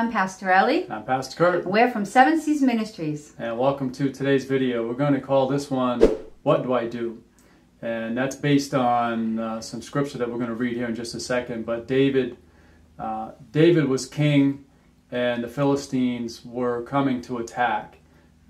I'm Pastor Ellie. I'm Pastor Curt. We're from Seven Seas Ministries. And welcome to today's video. We're going to call this one, What Do I Do? And that's based on some scripture that we're going to read here in just a second. But David was king, and the Philistines were coming to attack.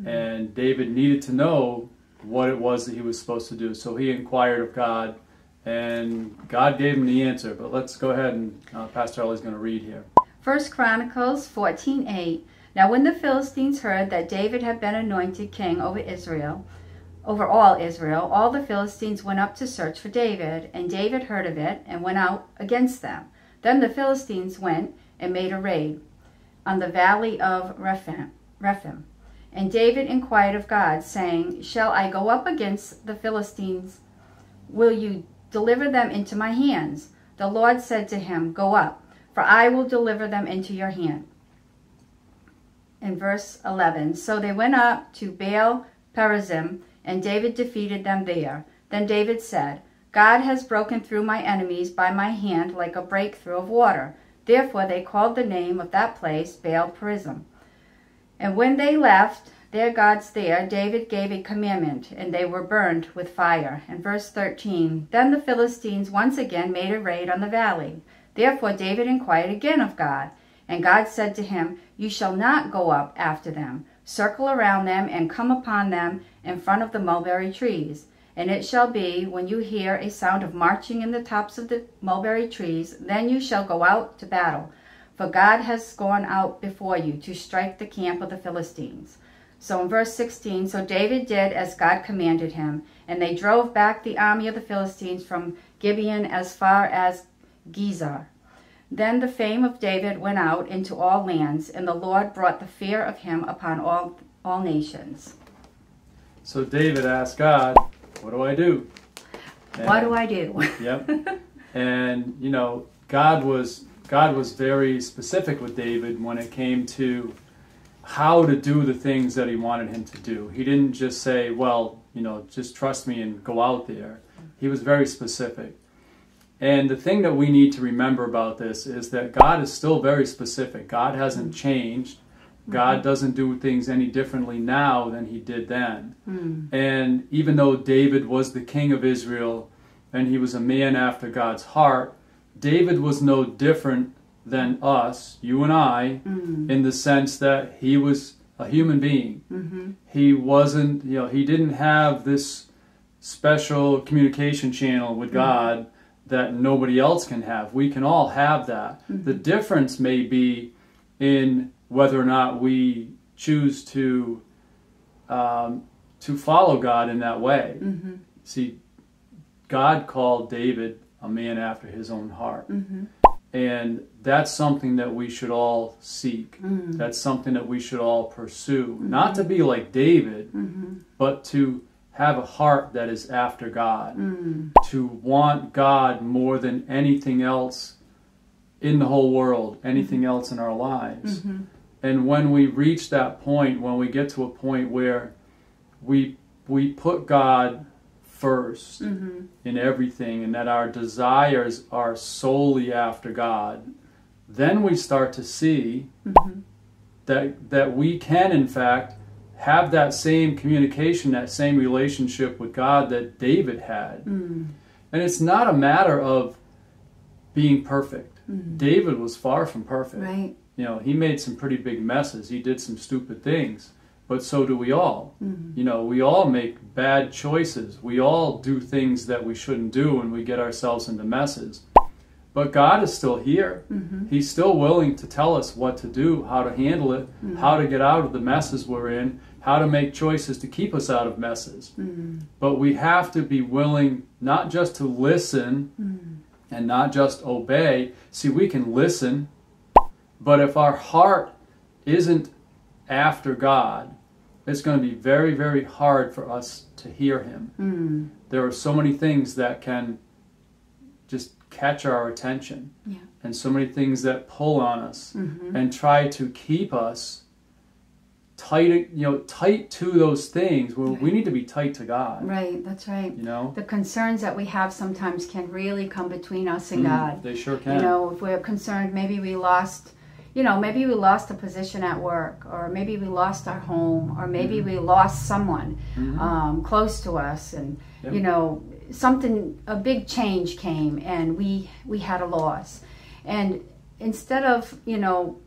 Mm-hmm. And David needed to know what it was that he was supposed to do. So he inquired of God, and God gave him the answer. But let's go ahead and Pastor Ellie's going to read here. First Chronicles 14:8. Now when the Philistines heard that David had been anointed king over Israel, over all Israel, all the Philistines went up to search for David, and David heard of it and went out against them. Then the Philistines went and made a raid on the valley of Rephim. And David inquired of God, saying, Shall I go up against the Philistines? Will you deliver them into my hands? The Lord said to him, Go up, for I will deliver them into your hand. In verse 11, so they went up to Baal Perazim, and David defeated them there. Then David said, God has broken through my enemies by my hand like a breakthrough of water. Therefore they called the name of that place Baal Perazim. And when they left their gods there, David gave a commandment, and they were burned with fire. In verse 13, then the Philistines once again made a raid on the valley. Therefore David inquired again of God, and God said to him, You shall not go up after them. Circle around them and come upon them in front of the mulberry trees. And it shall be, when you hear a sound of marching in the tops of the mulberry trees, then you shall go out to battle. For God has gone out before you to strike the camp of the Philistines. So in verse 16, so David did as God commanded him, and they drove back the army of the Philistines from Gibeon as far as Gizar. Then the fame of David went out into all lands, and the Lord brought the fear of him upon all nations. So David asked God, what do I do? And, what do I do? Yep. And, you know, God was very specific with David when it came to how to do the things that he wanted him to do. He didn't just say, well, you know, just trust me and go out there. He was very specific. And the thing that we need to remember about this is that God is still very specific. God hasn't changed. God doesn't do things any differently now than he did then. Mm. And even though David was the king of Israel and he was a man after God's heart, David was no different than us, you and I, in the sense that he was a human being. Mm-hmm. He wasn't, you know, he didn't have this special communication channel with God that nobody else can have. We can all have that. Mm-hmm. The difference may be in whether or not we choose to follow God in that way. Mm-hmm. See, God called David a man after his own heart. Mm-hmm. And that's something that we should all seek. Mm-hmm. That's something that we should all pursue. Mm-hmm. Not to be like David, but to have a heart that is after God, to want God more than anything else in the whole world, anything else in our lives. Mm-hmm. And when we reach that point, when we get to a point where we put God first in everything, and that our desires are solely after God, then we start to see that we can, in fact, have that same communication, that same relationship with God that David had. And it's not a matter of being perfect. David was far from perfect. Right. You know, he made some pretty big messes. He did some stupid things, but so do we all. You know, we all make bad choices. We all do things that we shouldn't do, and we get ourselves into messes. But God is still here. He's still willing to tell us what to do, how to handle it, how to get out of the messes we're in, how to make choices to keep us out of messes. But we have to be willing not just to listen and not just obey. See, we can listen, but if our heart isn't after God, it's going to be very, very hard for us to hear him. There are so many things that can just catch our attention, and so many things that pull on us and try to keep us tight, you know, tight to those things. Well, we need to be tight to God. Right, that's right. You know, the concerns that we have sometimes can really come between us and God. They sure can. You know, if we're concerned, maybe we lost, you know, maybe we lost a position at work, or maybe we lost our home, or maybe we lost someone close to us, and you know, something, a big change came, and we had a loss. And instead of, you know,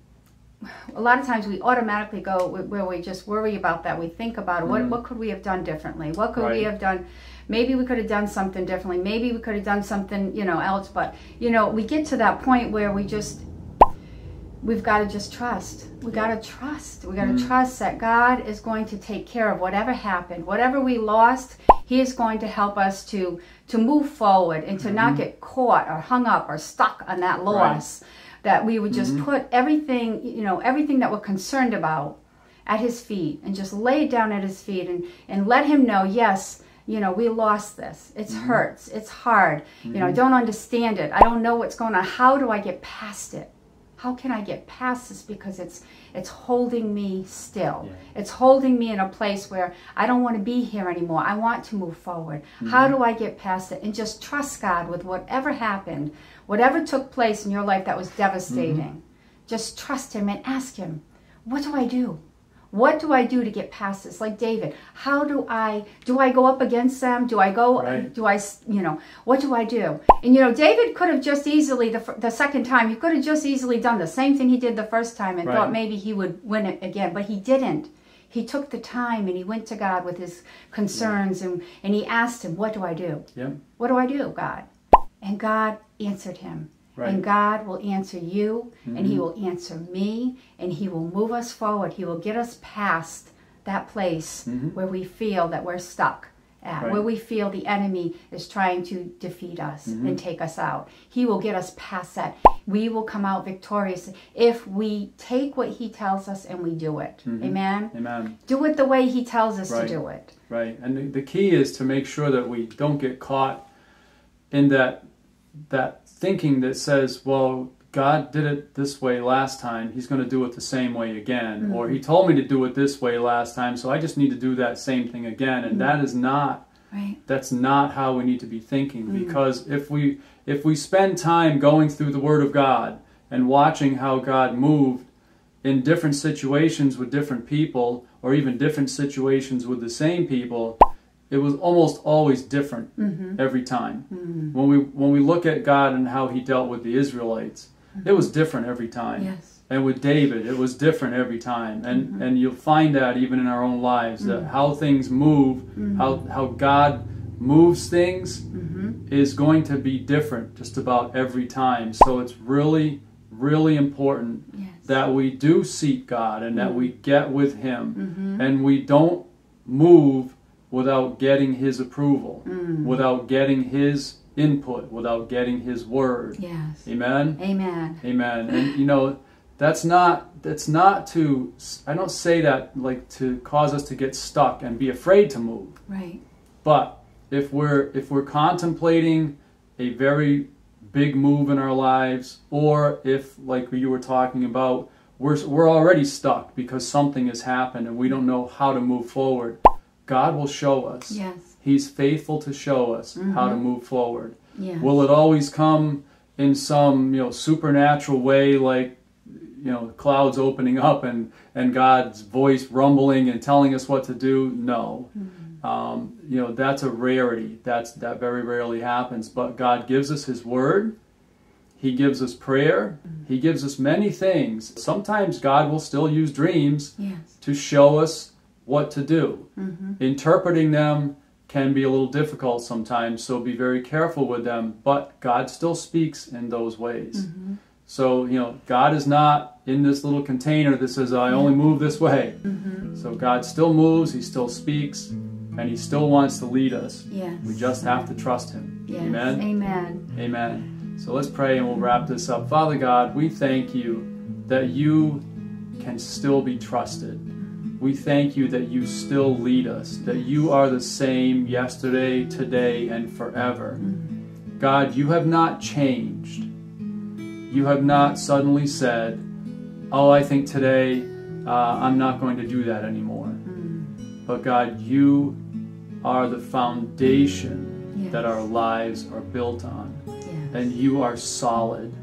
a lot of times we automatically go where we just worry about that. We think about what could we have done differently? What could we have done? Maybe we could have done something differently. Maybe we could have done something, you know, else. But, you know, we get to that point where we just, we've got to just trust. We got to trust. We got to trust that God is going to take care of whatever happened, whatever we lost. He is going to help us to move forward and to not get caught or hung up or stuck on that loss. That we would just put everything, you know, everything that we're concerned about at his feet, and just lay it down at his feet, and let him know, yes, you know, we lost this. It hurts. It's hard. You know, I don't understand it. I don't know what's going on. How do I get past it? How can I get past this? Because it's holding me still. It's holding me in a place where I don't want to be here anymore. I want to move forward. How do I get past it? And just trust God with whatever happened, whatever took place in your life that was devastating. Just trust him and ask him, what do I do? What do I do to get past this? Like David, how do I go up against them? Do I go, you know, what do I do? And, you know, David could have just easily, the second time, he could have just easily done the same thing he did the first time and thought maybe he would win it again, but he didn't. He took the time and he went to God with his concerns, and he asked him, what do I do? What do I do, God? And God answered him. And God will answer you, and he will answer me, and he will move us forward. He will get us past that place where we feel that we're stuck at, where we feel the enemy is trying to defeat us and take us out. He will get us past that. We will come out victorious if we take what he tells us and we do it. Amen? Amen. Do it the way he tells us to do it. Right. And the key is to make sure that we don't get caught in that thinking that says, well, God did it this way last time, he's going to do it the same way again. Or he told me to do it this way last time, so I just need to do that same thing again. And that is not, that's not how we need to be thinking. Because if we spend time going through the Word of God and watching how God moved in different situations with different people, or even different situations with the same people, it was almost always different every time. When we look at God and how he dealt with the Israelites, it was different every time. And with David, it was different every time. And and you'll find that even in our own lives, that how things move, how God moves things is going to be different just about every time. So it's really, really important that we do seek God, and that we get with him, and we don't move without getting his approval, without getting his input, without getting his word. Amen? Amen. Amen. And, you know, that's not to, I don't say that like to cause us to get stuck and be afraid to move. But if we're contemplating a very big move in our lives, or if, like you were talking about, we're already stuck because something has happened and we don't know how to move forward, God will show us. He's faithful to show us how to move forward. Will it always come in some, you know, supernatural way, like, you know, clouds opening up and God's voice rumbling and telling us what to do? No. You know, that's a rarity. That very rarely happens. But God gives us his word. He gives us prayer. He gives us many things. Sometimes God will still use dreams to show us what to do. Interpreting them can be a little difficult sometimes, so be very careful with them, but God still speaks in those ways. So, you know, God is not in this little container that says, I only move this way. So God still moves, he still speaks, and he still wants to lead us. We just have to trust him. Amen? Amen. Amen. So let's pray and we'll wrap this up. Father God, we thank you that you can still be trusted. We thank you that you still lead us, that you are the same yesterday, today, and forever. God, you have not changed. You have not suddenly said, oh, I think today I'm not going to do that anymore. But God, you are the foundation that our lives are built on. And you are solid.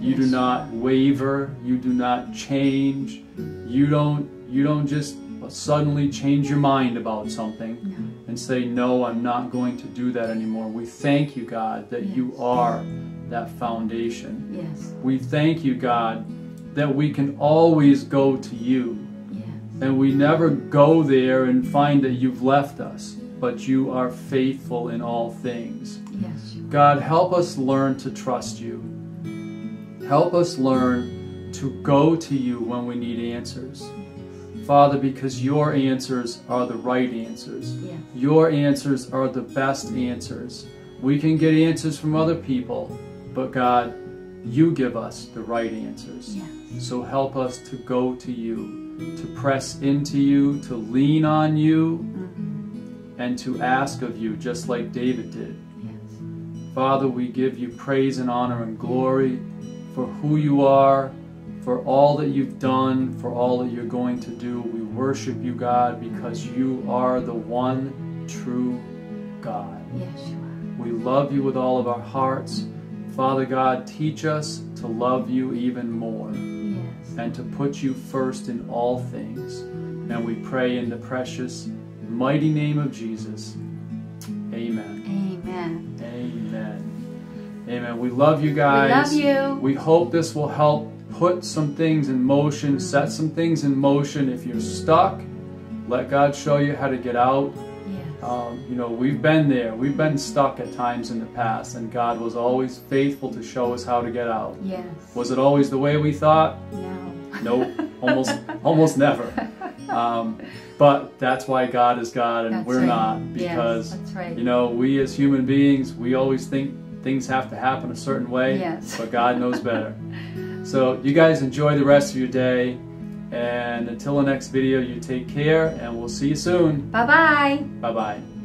You do not waver. You do not change. You don't just suddenly change your mind about something and say, no, I'm not going to do that anymore. We thank you, God, that you are that foundation. Yes. We thank you, God, that we can always go to you. Yes. And we never go there and find that you've left us, but you are faithful in all things. Yes, you are. God, help us learn to trust you. Help us learn to go to you when we need answers. Father, because your answers are the right answers. Yes. Your answers are the best answers. We can get answers from other people, but God, you give us the right answers. Yes. So help us to go to you, to press into you, to lean on you, and to ask of you, just like David did. Yes. Father, we give you praise and honor and glory for who you are, for all that you've done, for all that you're going to do. We worship you, God, because you are the one true God. Yes, you are. We love you with all of our hearts. Father God, teach us to love you even more and to put you first in all things. And we pray in the precious, mighty name of Jesus. Amen. Amen. Amen. Amen. We love you guys. We love you. We hope this will help put some things in motion, set some things in motion. If you're stuck, let God show you how to get out. Yes. You know, we've been there. We've been stuck at times in the past, and God was always faithful to show us how to get out. Yes. Was it always the way we thought? No. Nope. Almost never. But that's why God is God, and we're not, because you know, we as human beings, we always think things have to happen a certain way, but God knows better. So you guys enjoy the rest of your day, and until the next video, you take care, and we'll see you soon. Bye-bye. Bye-bye.